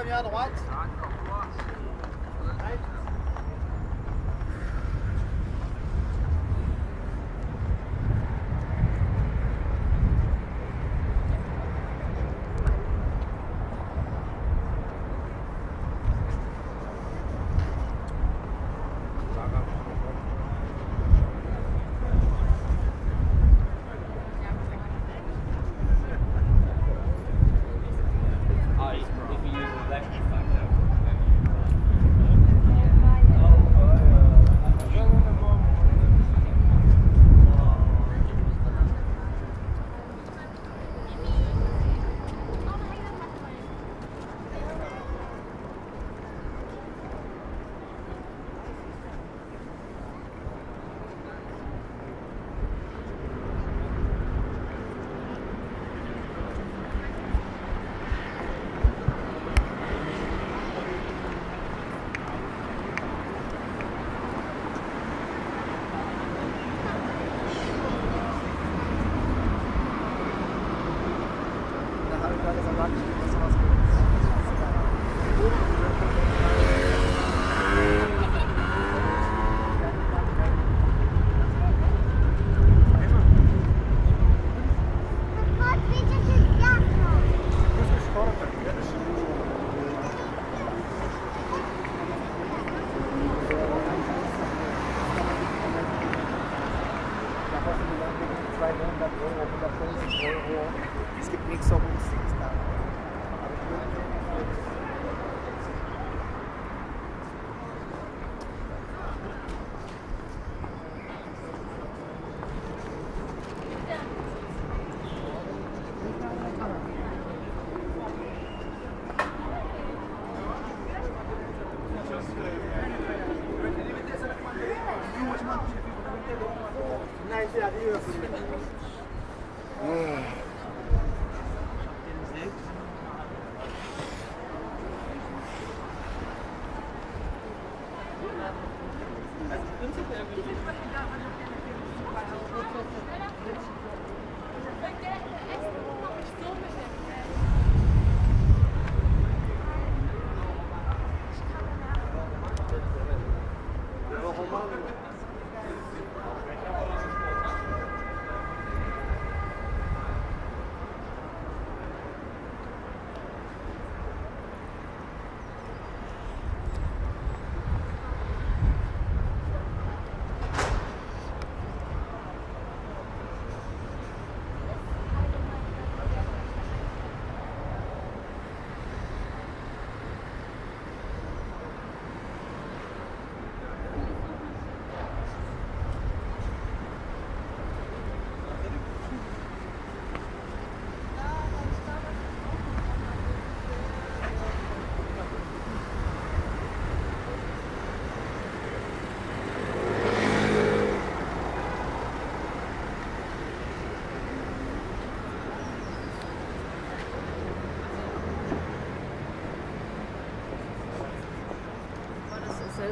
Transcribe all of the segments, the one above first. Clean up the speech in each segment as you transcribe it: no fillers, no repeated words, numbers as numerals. come you on the whites?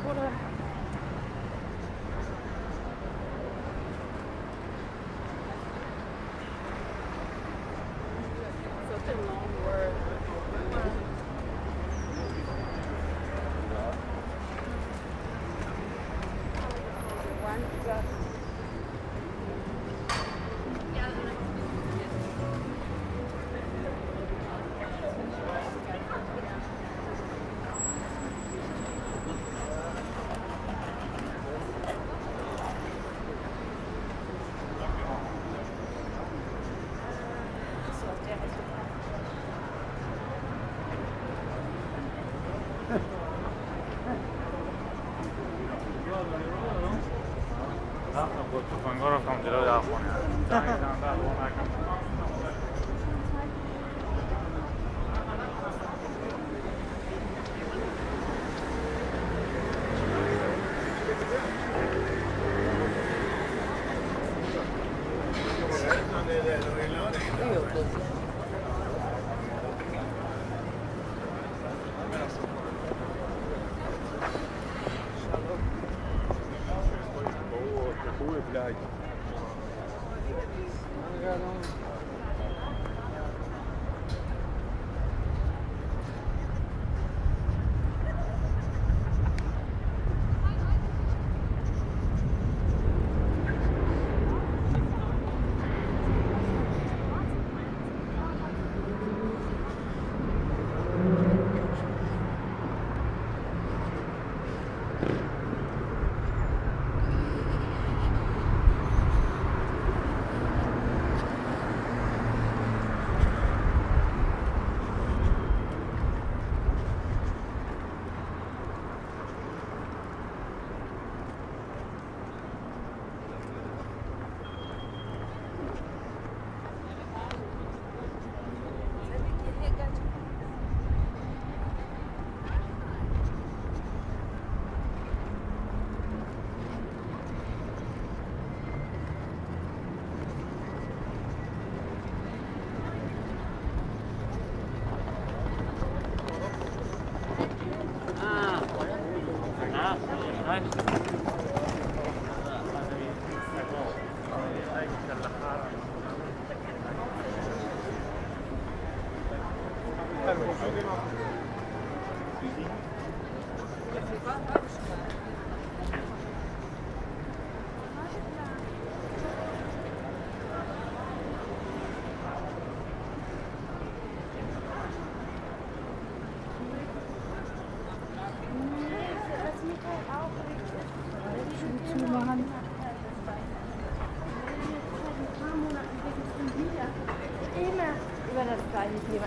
Oder?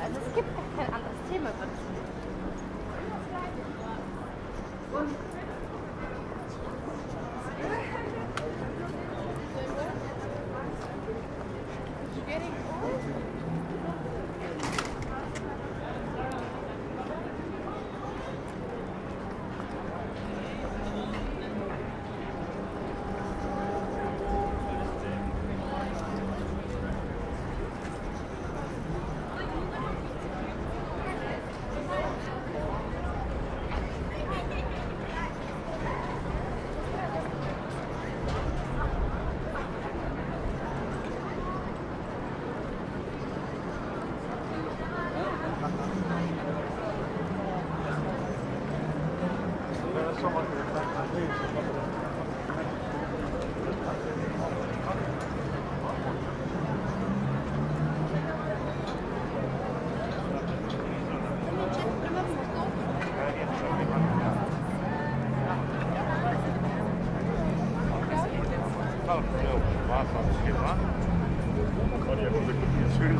Also es gibt kein anderes Thema, was ich finde.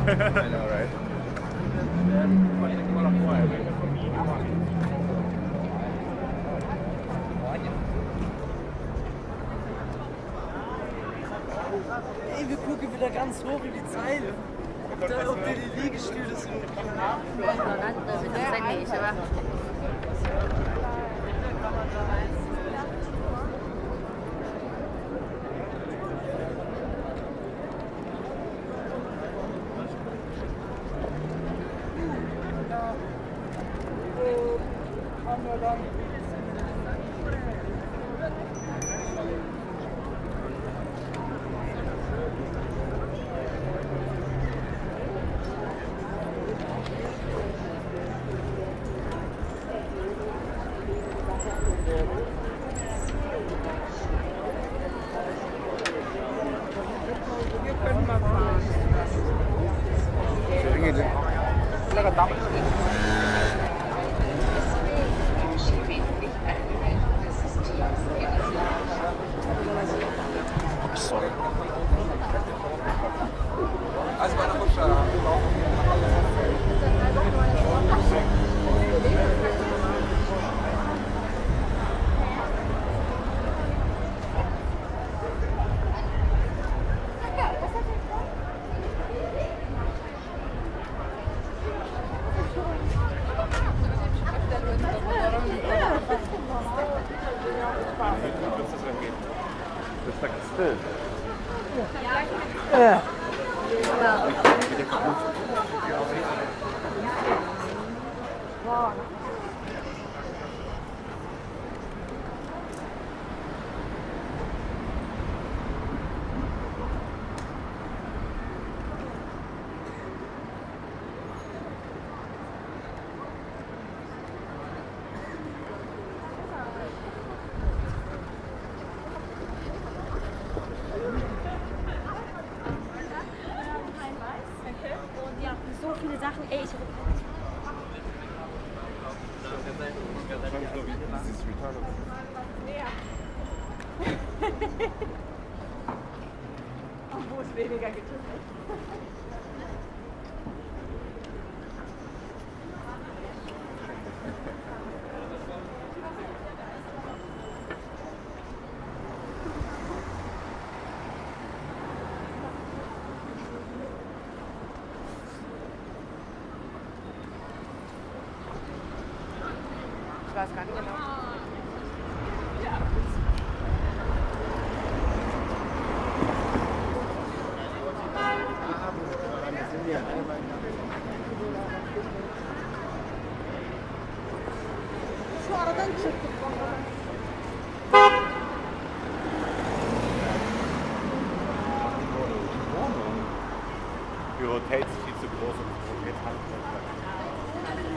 I know, right? Ey, wir gucken wieder ganz hoch in die Zeile. Da, ob wir die Liegestühle sind. Ich weiß gar nicht genau. Für Hotels viel zu groß und für Hotels handelt.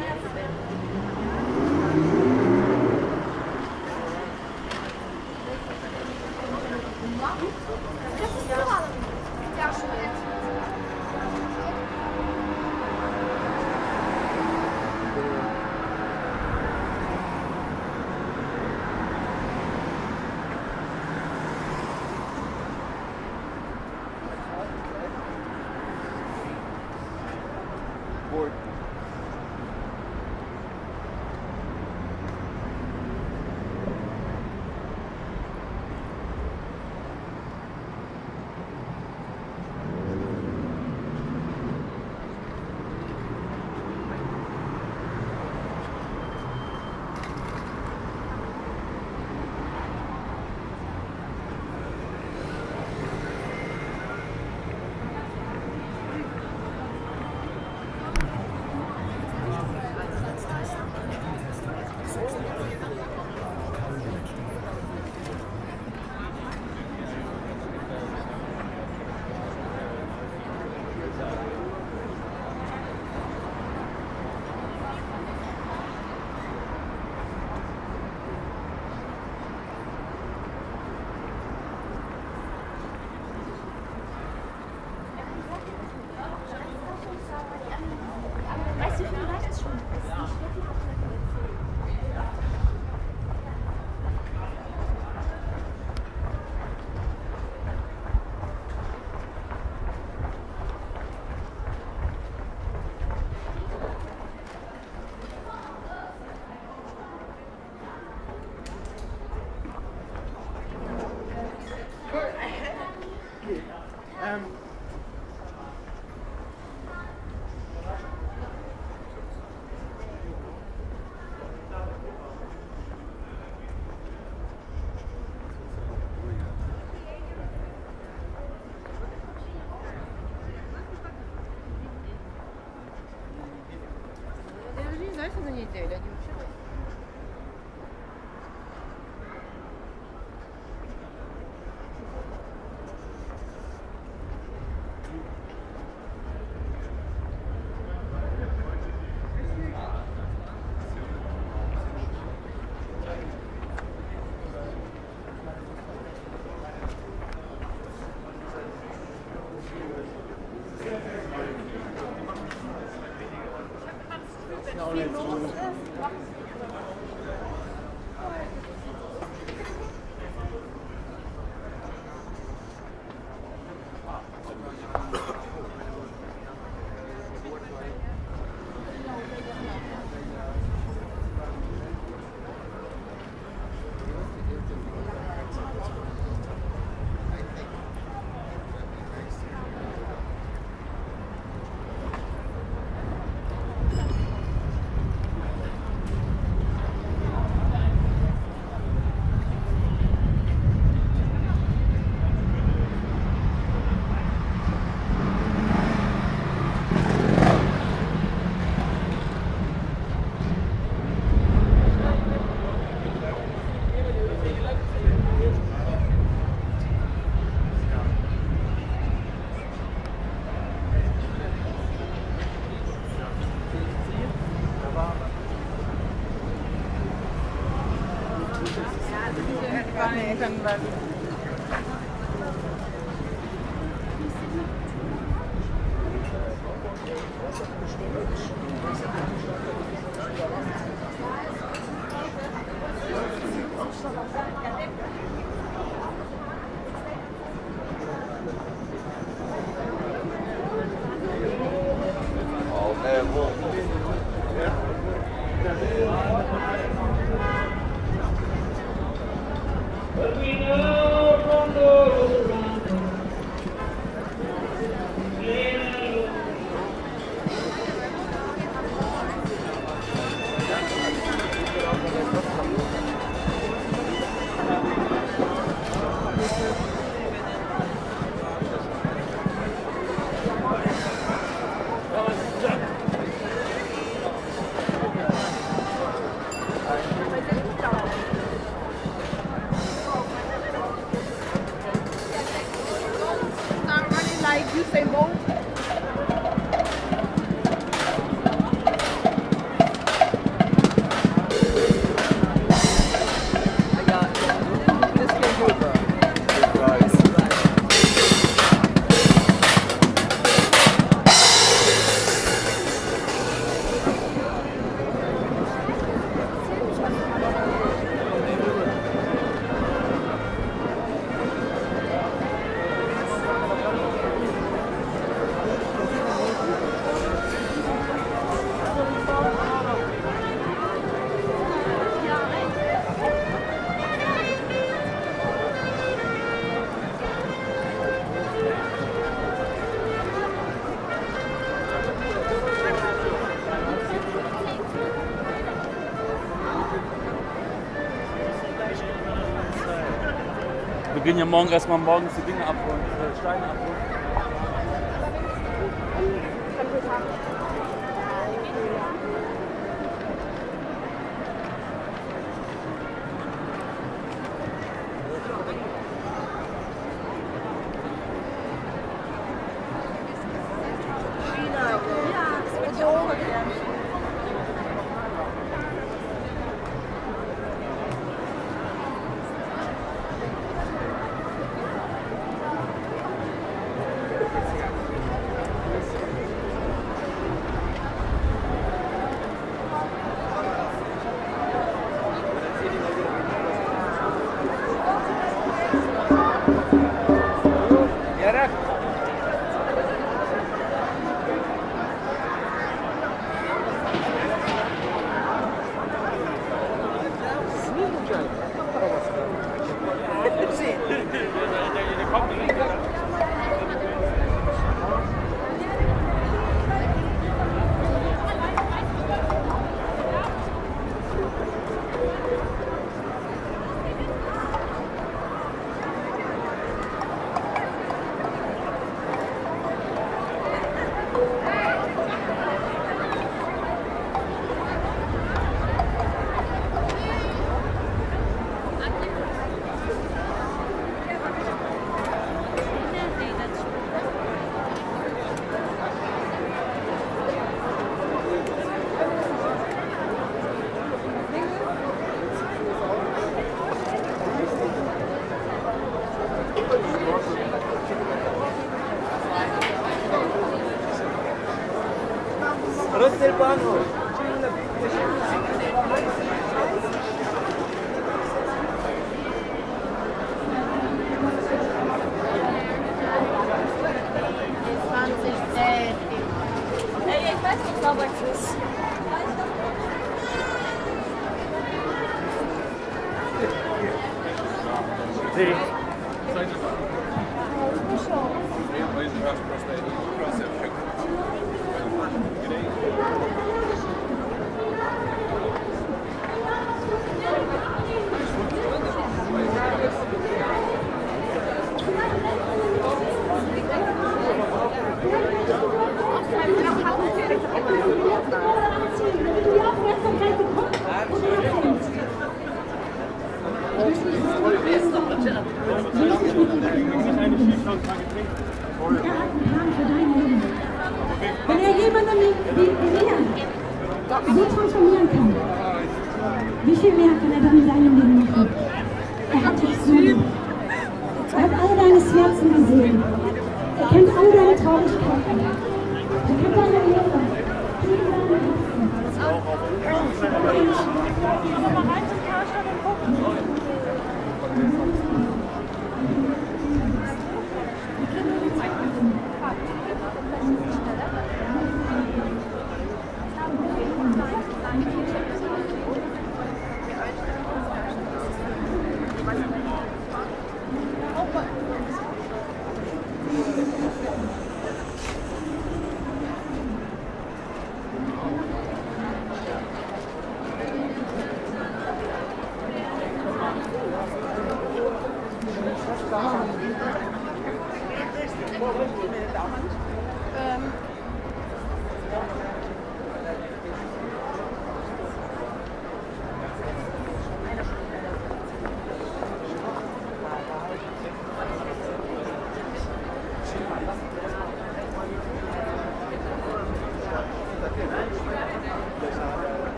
gehen ja morgen erstmal morgens die Dinge abholen, diese Steine abholen.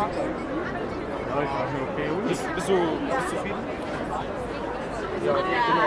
Okay. Bist du zufrieden? Ja, genau.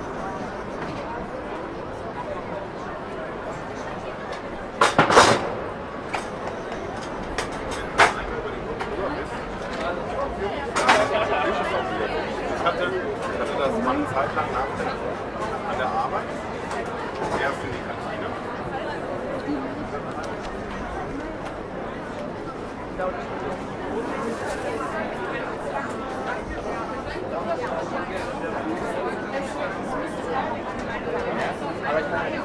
Ich hatte das mal eine Zeit lang an der Arbeit. Erst in die Kantine. Aber ich kann nicht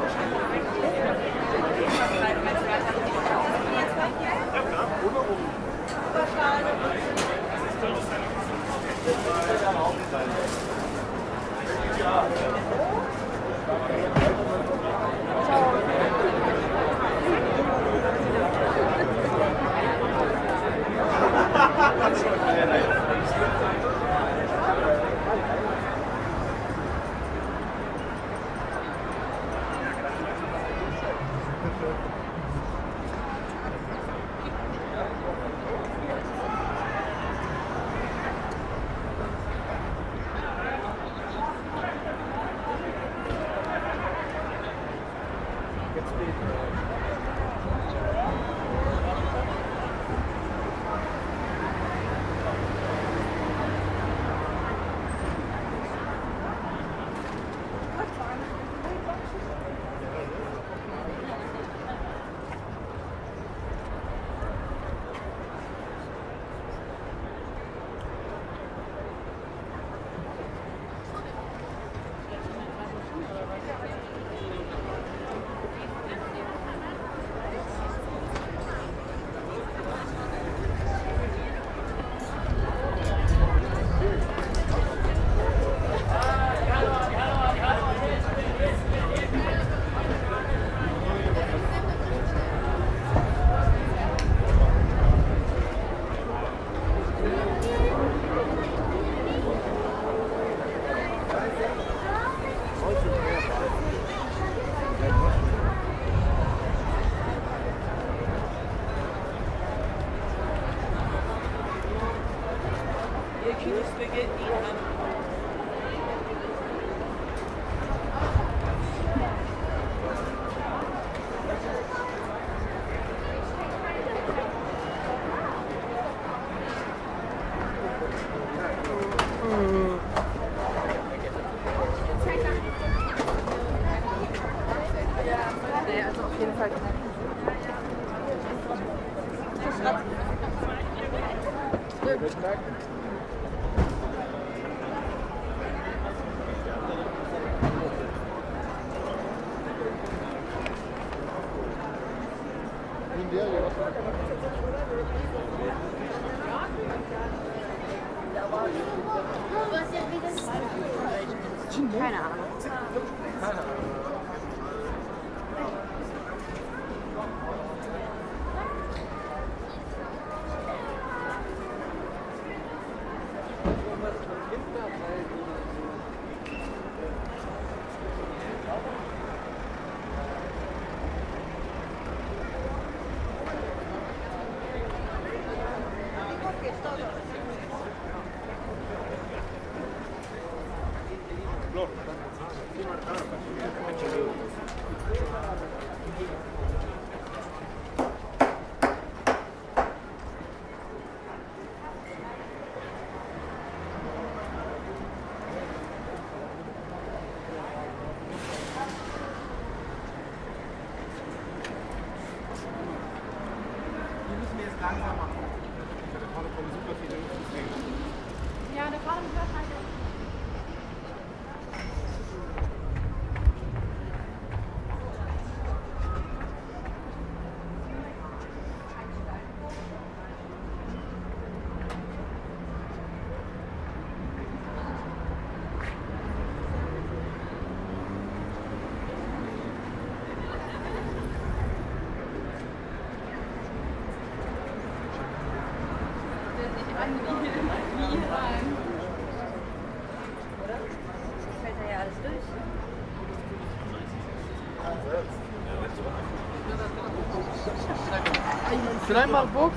Can I mark books?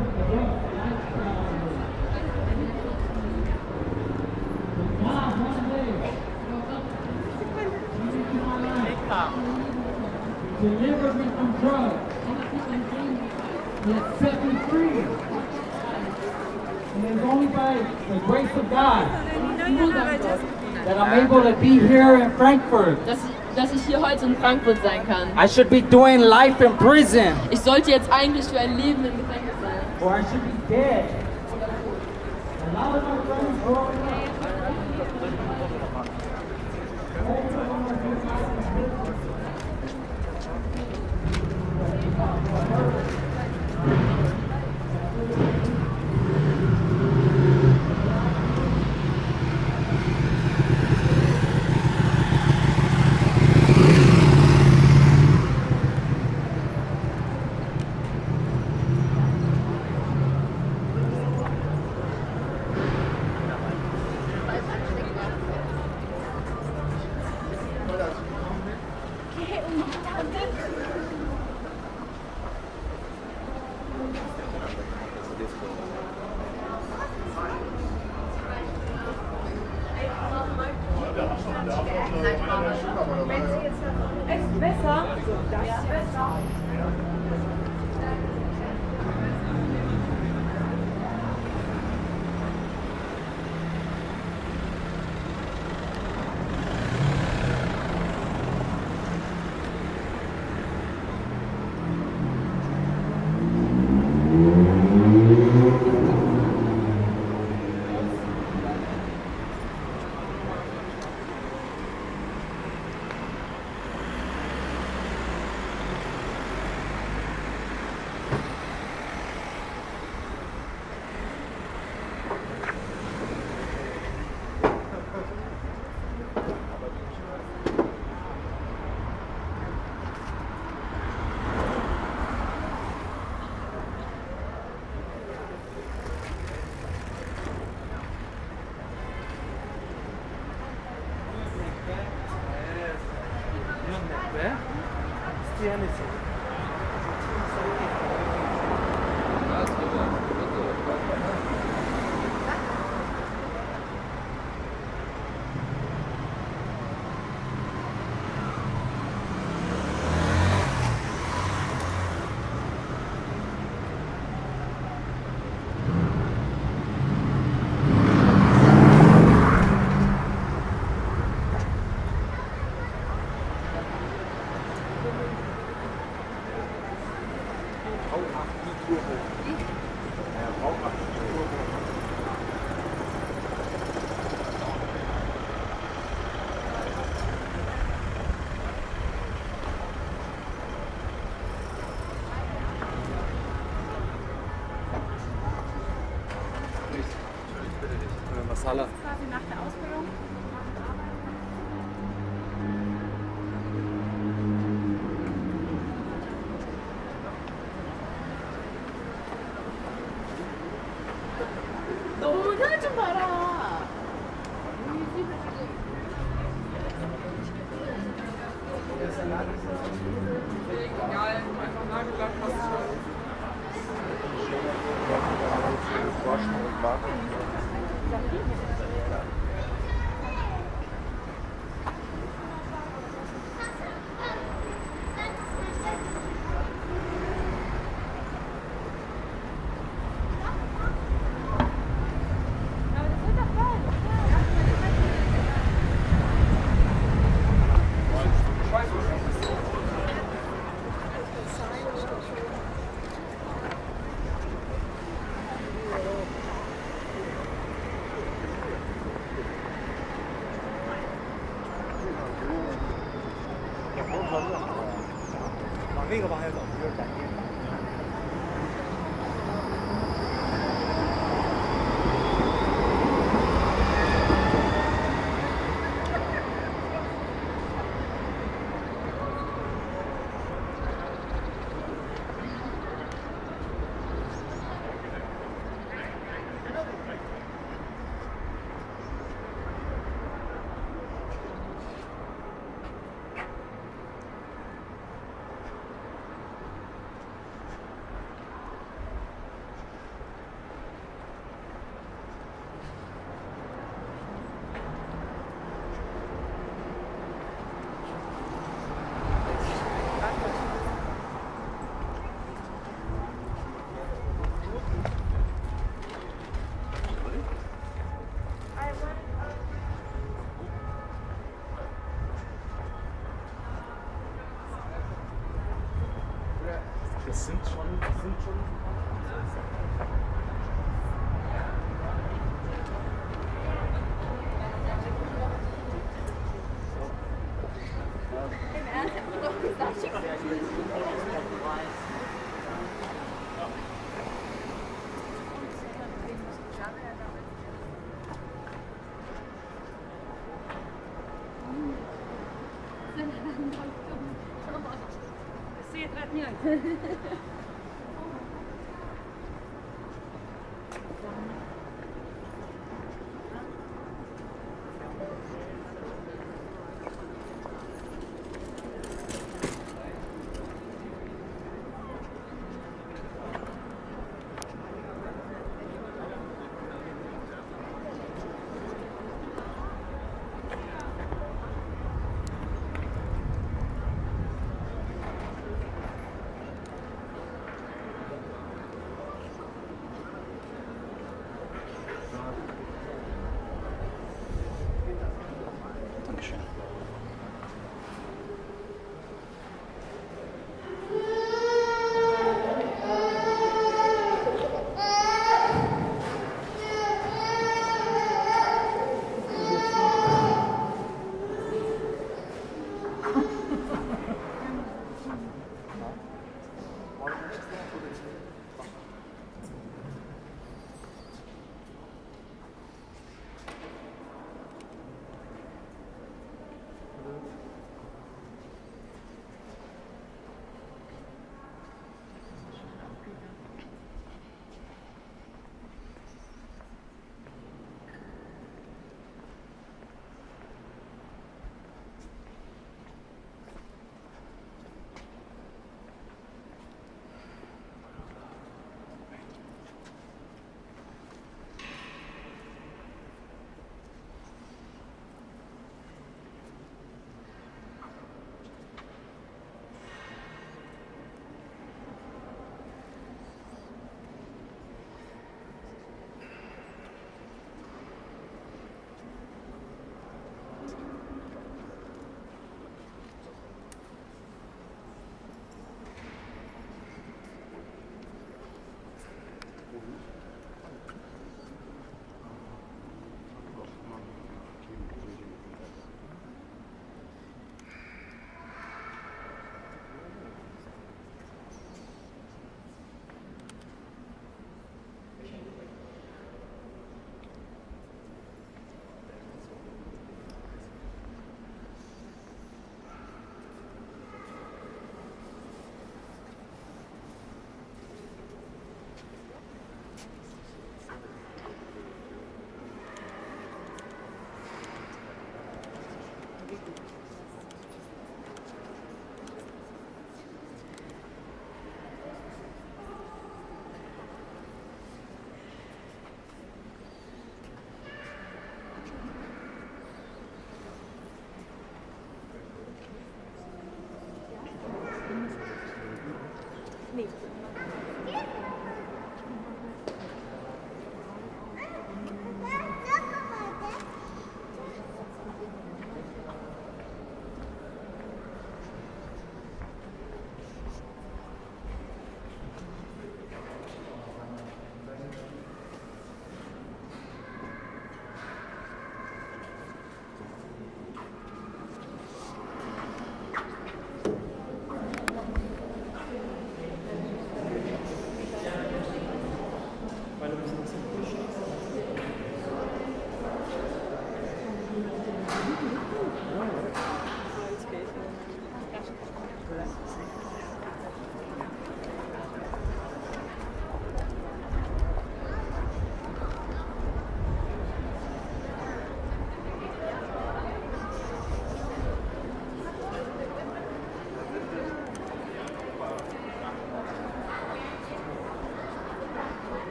Be here in Frankfurt. Dass ich hier heute in Frankfurt sein kann. I should be doing life in prison. Ich sollte jetzt eigentlich für ein Leben im Gefängnis sein. Or I should be dead. 往这走，往那个方向走就是展厅。 Das sind schon. Im Ernst, ich hab doch gesagt, ich hab das nicht.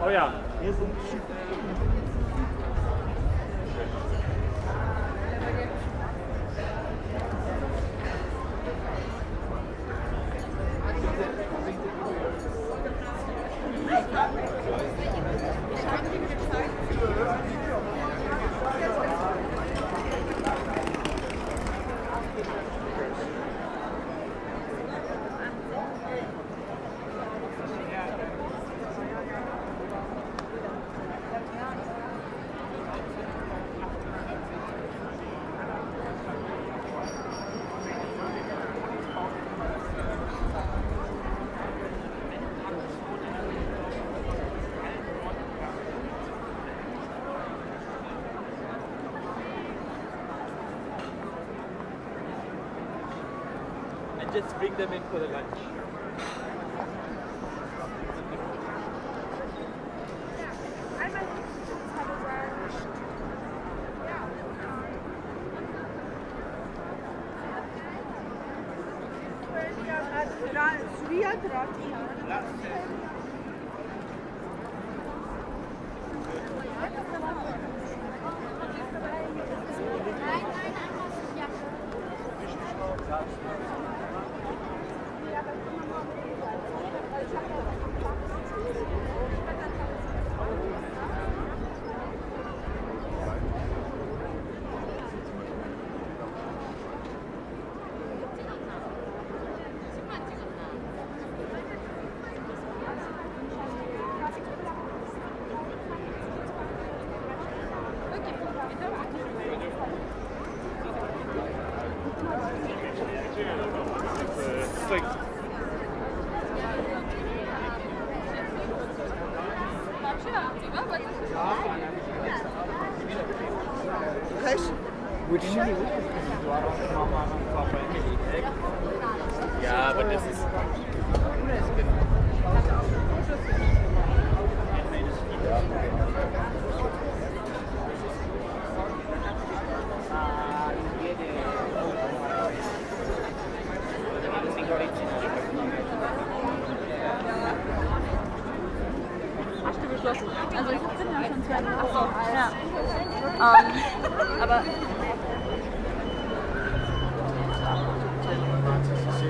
Oh ja, hier sind just bring them in for the lunch. Ja, aber das ist... Also ich bin ja schon 2 Achso, ja. Aber... Noch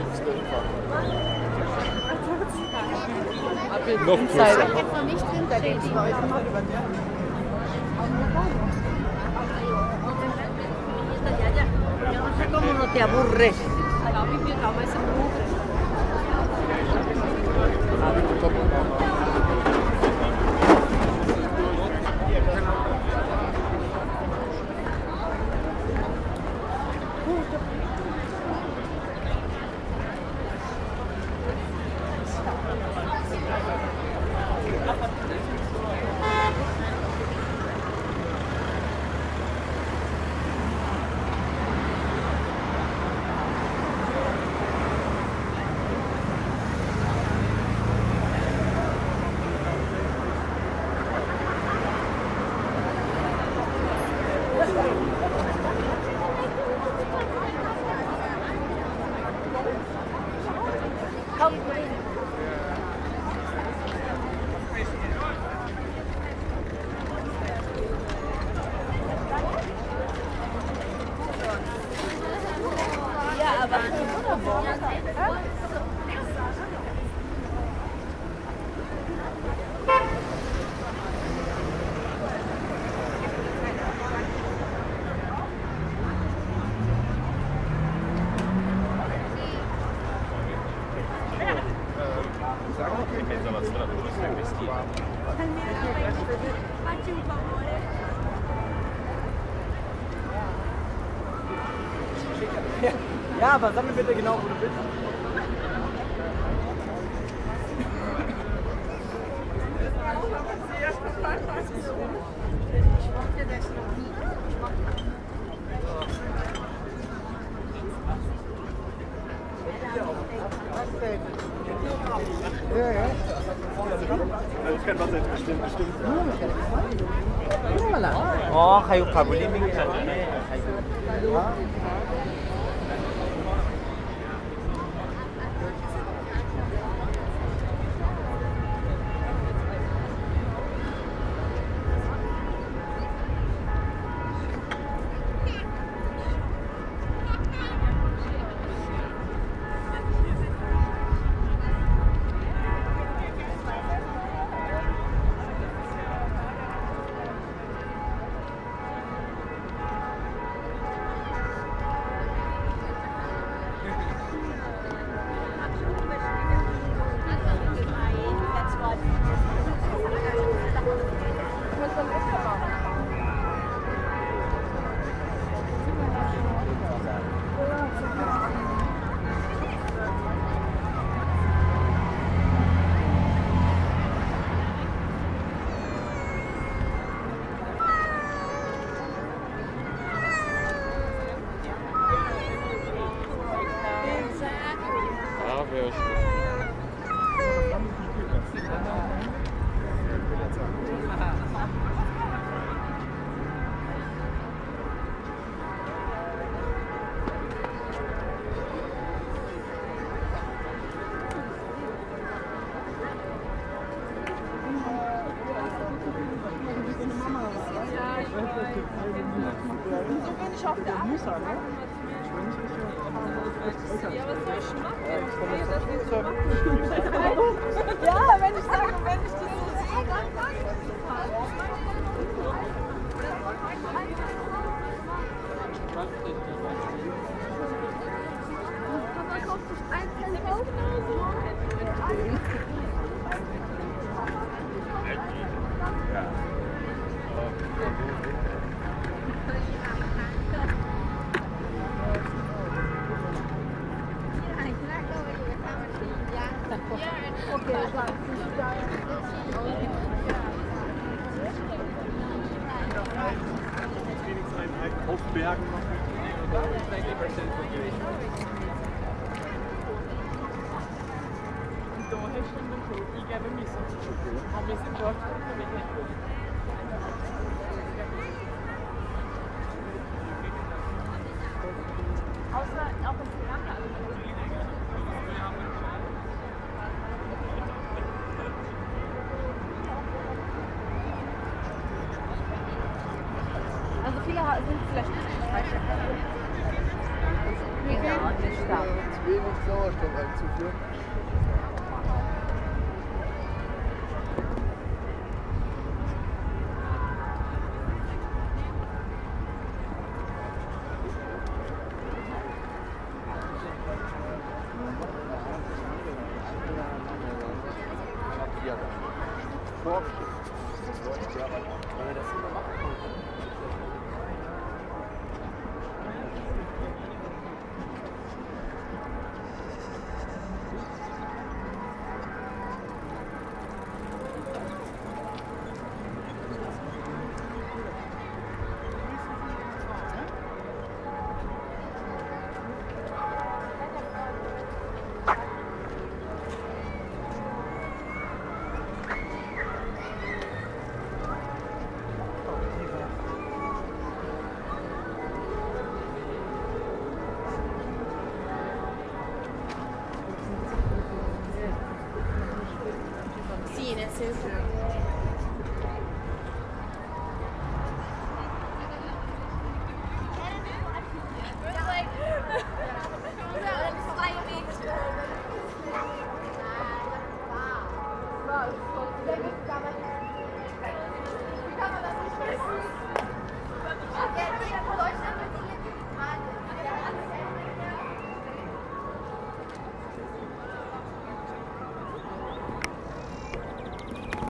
größer. Ich bin jetzt noch nicht drin, da geht es bei euch immer über der. Yo no sé cómo no te aburres. Ja, aber sammle bitte genau, wo du bist. Ich mochte das noch nie. Ich mochte das noch nie. Ja. Ich kann Wasser jetzt bestimmt. Oh, hay un cabulín. alle sind vielleicht nicht gleich. Genau, nicht stark. Zu wenig Sauerstoff einzuführen.